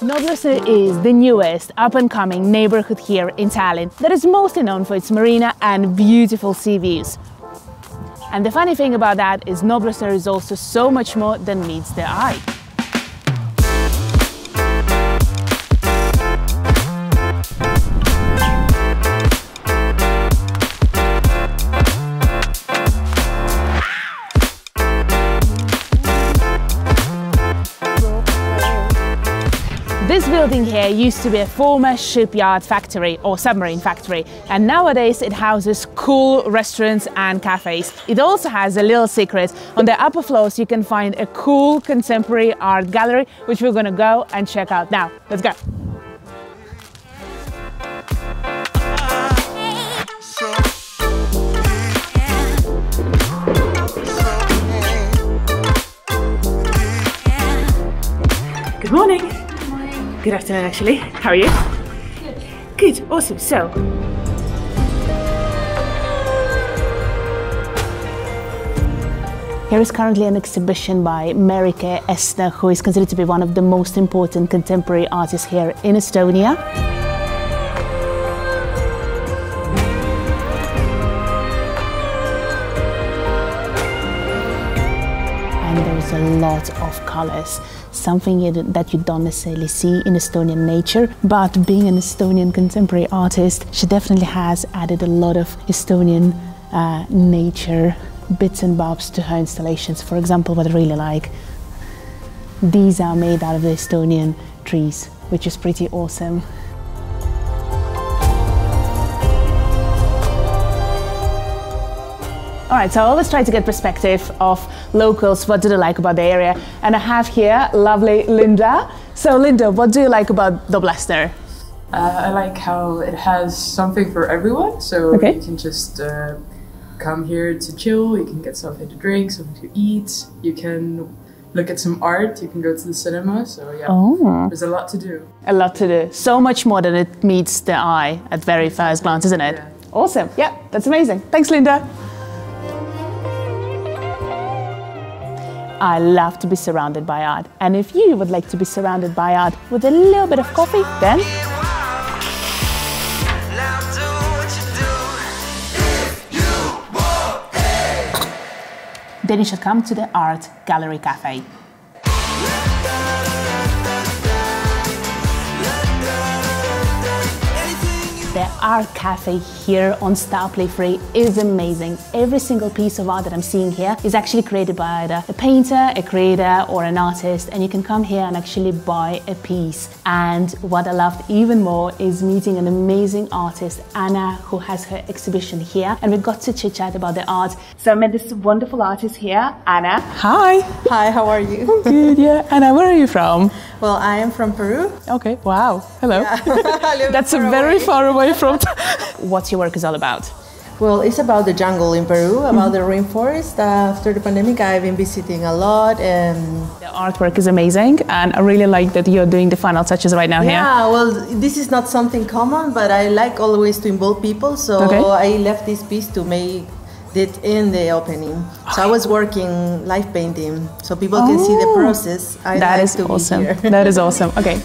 Noblessner is the newest up-and-coming neighborhood here in Tallinn that is mostly known for its marina and beautiful sea views. And the funny thing about that is Noblessner is also so much more than meets the eye. This building here used to be a former shipyard factory or submarine factory, and nowadays it houses cool restaurants and cafes. It also has a little secret. On the upper floors you can find a cool contemporary art gallery, which we're gonna go and check out now. Let's go! Good morning! Good afternoon, actually. How are you? Good. Good. Awesome. So, here is currently an exhibition by Merike Ester, who is considered to be one of the most important contemporary artists here in Estonia. There's a lot of colors, something that you don't necessarily see in Estonian nature, but being an Estonian contemporary artist, she definitely has added a lot of Estonian nature bits and bobs to her installations. For example, what I really like, these are made out of the Estonian trees, which is pretty awesome. All right, so I always try to get perspective of locals, what do they like about the area. And I have here lovely Linda. So Linda, what do you like about Noblessner? I like how it has something for everyone. So you can just come here to chill, you can get something to drink, something to eat, you can look at some art, you can go to the cinema. So yeah, there's a lot to do. A lot to do. So much more than it meets the eye at very first glance, isn't it? Yeah. Awesome, yeah, that's amazing. Thanks, Linda. I love to be surrounded by art, and if you would like to be surrounded by art with a little bit of coffee, then you should come to the Art Gallery Cafe. The art cafe here on Seaplane Harbor is amazing. Every single piece of art that I'm seeing here is actually created by either a painter, a creator or an artist, and you can come here and actually buy a piece. And what I loved even more is meeting an amazing artist, Anna, who has her exhibition here, and we got to chit chat about the art. So I met this wonderful artist here, Anna. Hi! Hi, how are you? I'm good, yeah. Anna, where are you from? Well, I am from Peru. Okay, wow, hello. Yeah. That's very far away. From What's your work is all about? Well, it's about the jungle in Peru, about the rainforest. After the pandemic, I've been visiting a lot, and the artwork is amazing. And I really like that you're doing the final touches right now here. Yeah, well, this is not something common, but I like always to involve people, so I left this piece to make it in the opening. So I was working live painting, so people can see the process. That is awesome. That is awesome. Okay.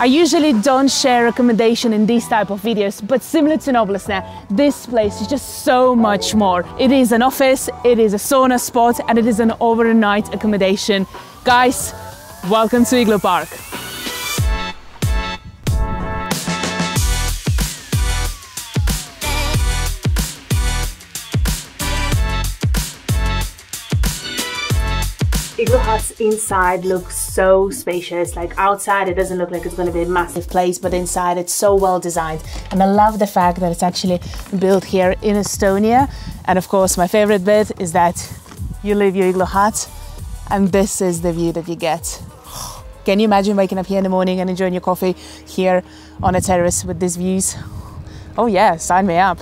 I usually don't share recommendation in these type of videos, but similar to Noblessner, this place is just so much more. It is an office, it is a sauna spot, and it is an overnight accommodation. Guys, welcome to Iglu Park. Iglu huts inside look so spacious. Like outside it doesn't look like it's going to be a massive place, but inside it's so well designed, and I love the fact that it's actually built here in Estonia. And of course my favorite bit is that you leave your Iglu hut and this is the view that you get. Can you imagine waking up here in the morning and enjoying your coffee here on a terrace with these views? Oh yeah, sign me up.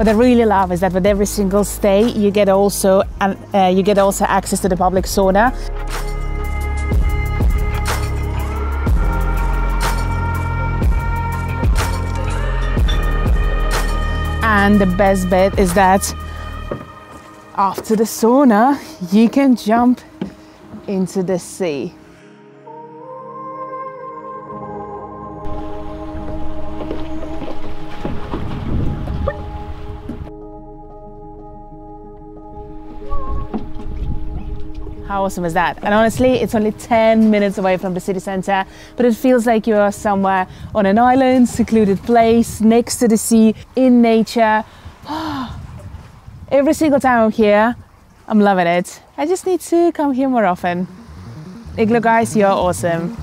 What I really love is that with every single stay, you get also access to the public sauna. And the best bit is that after the sauna, you can jump into the sea. How awesome is that? And honestly, it's only 10 minutes away from the city center, but it feels like you are somewhere on an island, secluded place, next to the sea, in nature. Every single time I'm here, I'm loving it. I just need to come here more often. Iglu guys, you're awesome.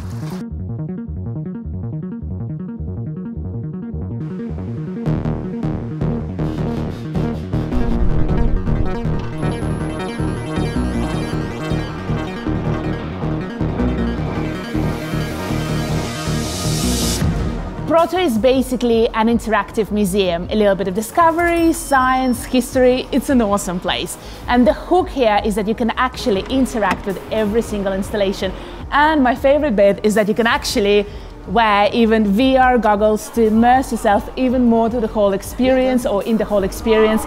Proto is basically an interactive museum, a little bit of discovery, science, history. It's an awesome place. And the hook here is that you can actually interact with every single installation. And my favorite bit is that you can actually wear even VR goggles to immerse yourself even more to the whole experience or in the whole experience.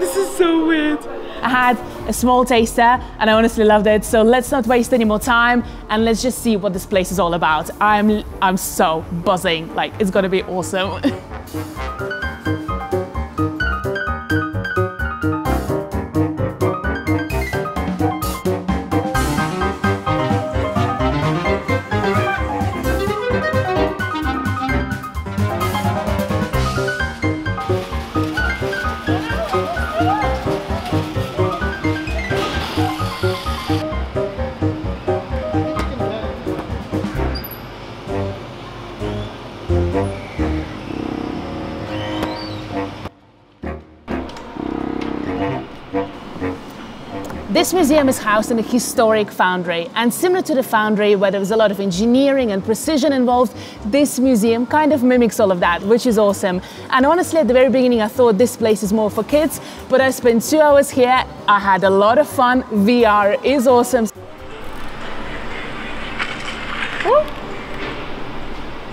This is so weird. I had a small taster and I honestly loved it. So let's not waste any more time and let's just see what this place is all about. I'm so buzzing, like it's gonna be awesome. This museum is housed in a historic foundry, and similar to the foundry where there was a lot of engineering and precision involved, this museum kind of mimics all of that, which is awesome. And honestly, at the very beginning I thought this place is more for kids, but I spent 2 hours here, I had a lot of fun, VR is awesome.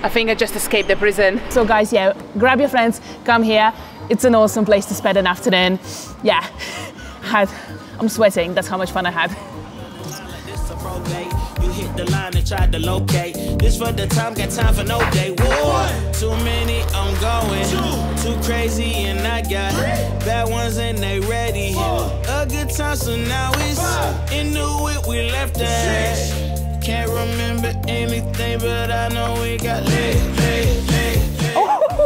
I think I just escaped the prison. So guys, yeah, grab your friends, come here, it's an awesome place to spend an afternoon. Yeah, I'm sweating, that's how much fun I had. You hit the line and tried to locate. This for the time, got time for no day. War. Too many, I'm going. Too crazy, and I got bad ones, and they ready. A good time, so now it's in the way we left at. Can't remember anything, but I know we got late.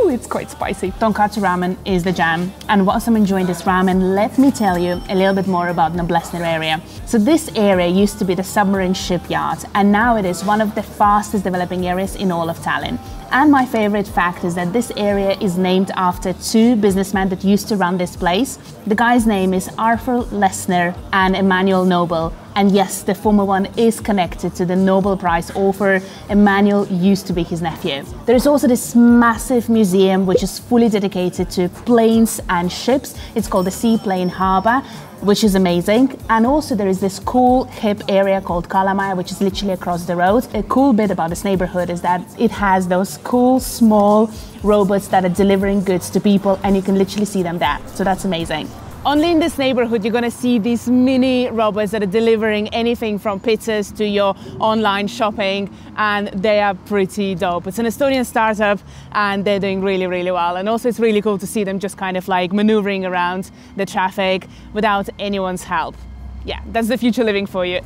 Ooh, it's quite spicy. Tonkatsu ramen is the jam. And whilst I'm enjoying this ramen, let me tell you a little bit more about Noblessner area. So this area used to be the submarine shipyard, and now it is one of the fastest developing areas in all of Tallinn. And my favorite fact is that this area is named after two businessmen that used to run this place. The guy's name is Arthur Lesner and Emmanuel Noble. And yes, the former one is connected to the Nobel Prize author. Emmanuel used to be his nephew. There is also this massive museum which is fully dedicated to planes and ships. It's called the Seaplane Harbor, which is amazing. And also there is this cool hip area called Kalamaja, which is literally across the road. A cool bit about this neighborhood is that it has those cool small robots that are delivering goods to people, and you can literally see them there. So that's amazing. Only in this neighborhood you're gonna see these mini robots that are delivering anything from pizzas to your online shopping, and they are pretty dope. It's an Estonian startup and they're doing really, really well. And also it's really cool to see them just kind of like maneuvering around the traffic without anyone's help. Yeah, that's the future living for you.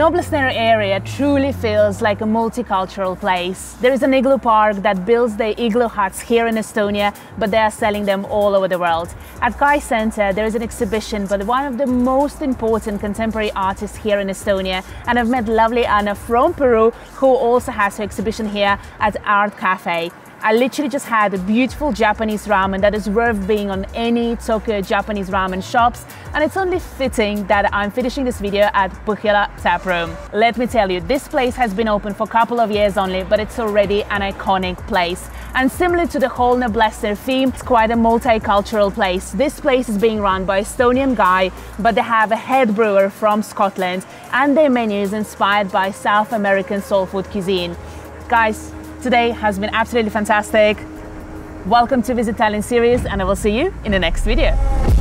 Noblessner area truly feels like a multicultural place. There is an igloo park that builds their igloo huts here in Estonia, but they are selling them all over the world. At Kai Center there is an exhibition by one of the most important contemporary artists here in Estonia, and I've met lovely Anna from Peru, who also has her exhibition here at Art Cafe. I literally just had a beautiful Japanese ramen that is worth being on any Tokyo Japanese ramen shops, and it's only fitting that I'm finishing this video at Pohjala Tap Room. Let me tell you, this place has been open for a couple of years only, but it's already an iconic place. And similar to the whole Noblessner theme, it's quite a multicultural place. This place is being run by an Estonian guy, but they have a head brewer from Scotland, and their menu is inspired by South American soul food cuisine. Guys, today has been absolutely fantastic. Welcome to Visit Tallinn series, and I will see you in the next video.